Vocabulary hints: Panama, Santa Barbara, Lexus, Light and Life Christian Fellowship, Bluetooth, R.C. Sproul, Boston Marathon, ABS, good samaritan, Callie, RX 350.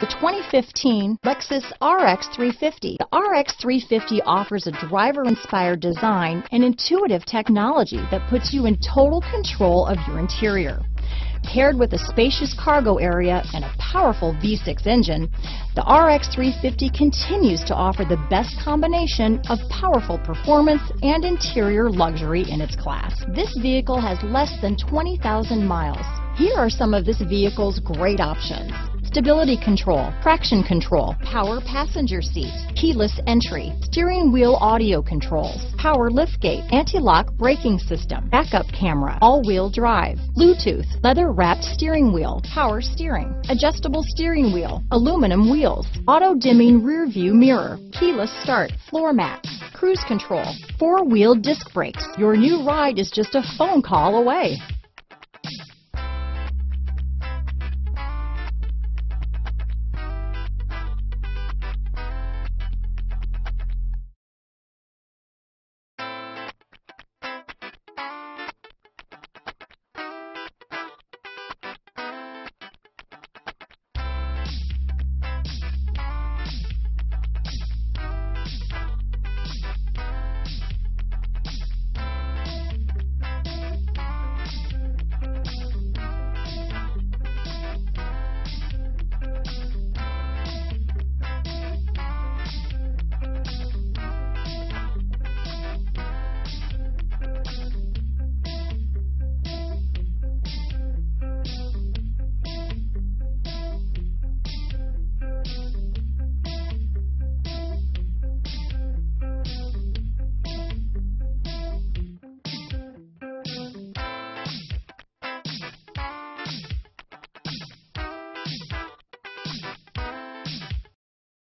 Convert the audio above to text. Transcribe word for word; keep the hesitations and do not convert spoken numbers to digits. The twenty fifteen Lexus R X three fifty. The R X three fifty offers a driver-inspired design and intuitive technology that puts you in total control of your interior. Paired with a spacious cargo area and a powerful V six engine, the R X three fifty continues to offer the best combination of powerful performance and interior luxury in its class. This vehicle has less than twenty thousand miles. Here are some of this vehicle's great options: stability control, traction control, power passenger seat, keyless entry, steering wheel audio controls, power liftgate, anti-lock braking system, backup camera, all-wheel drive, Bluetooth, leather-wrapped steering wheel, power steering, adjustable steering wheel, aluminum wheels, auto-dimming rear-view mirror, keyless start, floor mats, cruise control, four-wheel disc brakes. Your new ride is just a phone call away.